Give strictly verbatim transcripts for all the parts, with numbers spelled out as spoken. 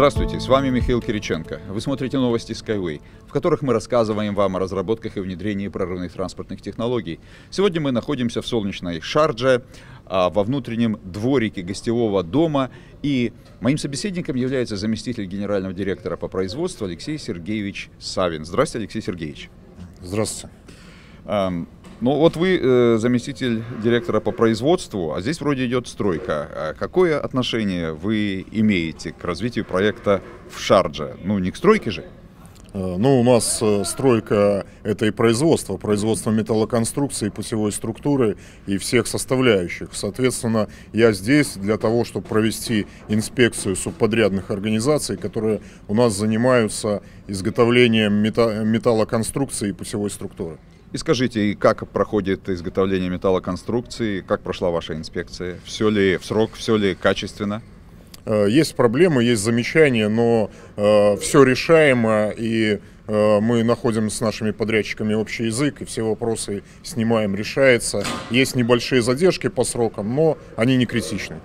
Здравствуйте, с вами Михаил Кириченко. Вы смотрите новости SkyWay, в которых мы рассказываем вам о разработках и внедрении прорывных транспортных технологий. Сегодня мы находимся в солнечной Шардже, во внутреннем дворике гостевого дома. И моим собеседником является заместитель генерального директора по производству Алексей Сергеевич Савин. Здравствуйте, Алексей Сергеевич. Здравствуйте. Ну вот вы заместитель директора по производству, а здесь вроде идет стройка. Какое отношение вы имеете к развитию проекта в Шардже? Ну не к стройке же? Ну у нас стройка – это и производство. Производство металлоконструкции, путевой структуры и всех составляющих. Соответственно, я здесь для того, чтобы провести инспекцию субподрядных организаций, которые у нас занимаются изготовлением металлоконструкции и путевой структуры. И скажите, как проходит изготовление металлоконструкции, как прошла ваша инспекция? Все ли в срок, все ли качественно? Есть проблемы, есть замечания, но э, все решаемо, и э, мы находим с нашими подрядчиками общий язык, и все вопросы снимаем, решается. Есть небольшие задержки по срокам, но они не критичны.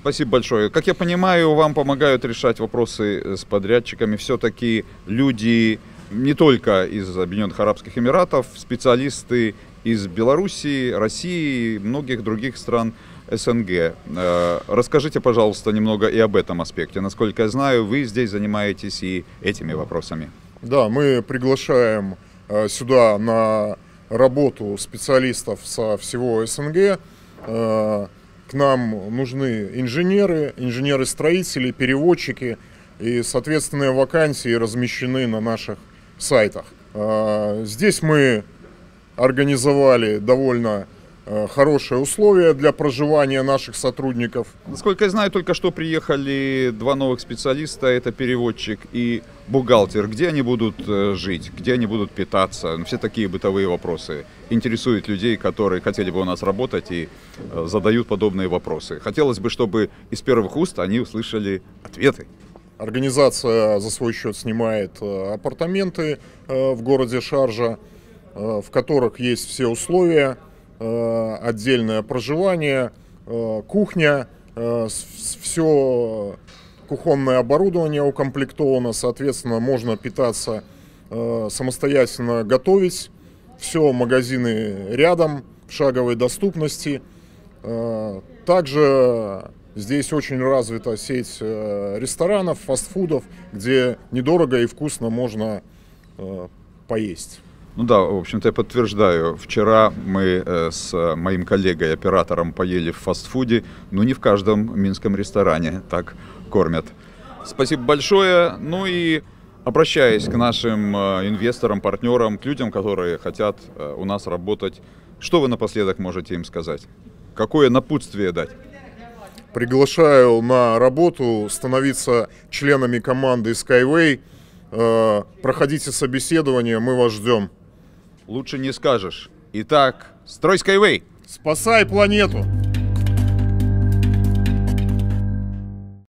Спасибо большое. Как я понимаю, вам помогают решать вопросы с подрядчиками все-таки люди... Не только из Объединенных Арабских Эмиратов, специалисты из Белоруссии, России и многих других стран СНГ. Расскажите, пожалуйста, немного и об этом аспекте. Насколько я знаю, вы здесь занимаетесь и этими вопросами. Да, мы приглашаем сюда на работу специалистов со всего СНГ. К нам нужны инженеры, инженеры-строители, переводчики. И соответственные вакансии размещены на наших сайтах. Здесь мы организовали довольно хорошие условия для проживания наших сотрудников. Насколько я знаю, только что приехали два новых специалиста, это переводчик и бухгалтер. Где они будут жить, где они будут питаться? Все такие бытовые вопросы интересуют людей, которые хотели бы у нас работать и задают подобные вопросы. Хотелось бы, чтобы из первых уст они услышали ответы. Организация за свой счет снимает апартаменты в городе Шарджа, в которых есть все условия, отдельное проживание, кухня, все кухонное оборудование укомплектовано, соответственно, можно питаться самостоятельно, готовить. Все магазины рядом, в шаговой доступности. Также... Здесь очень развита сеть ресторанов, фастфудов, где недорого и вкусно можно э, поесть. Ну да, в общем-то я подтверждаю. Вчера мы э, с моим коллегой, оператором, поели в фастфуде, но не в каждом минском ресторане так кормят. Спасибо большое. Ну и обращаясь к нашим э, инвесторам, партнерам, к людям, которые хотят э, у нас работать, что вы напоследок можете им сказать? Какое напутствие дать? Приглашаю на работу, становиться членами команды SkyWay. Проходите собеседование, мы вас ждем. Лучше не скажешь. Итак, строй SkyWay! Спасай планету!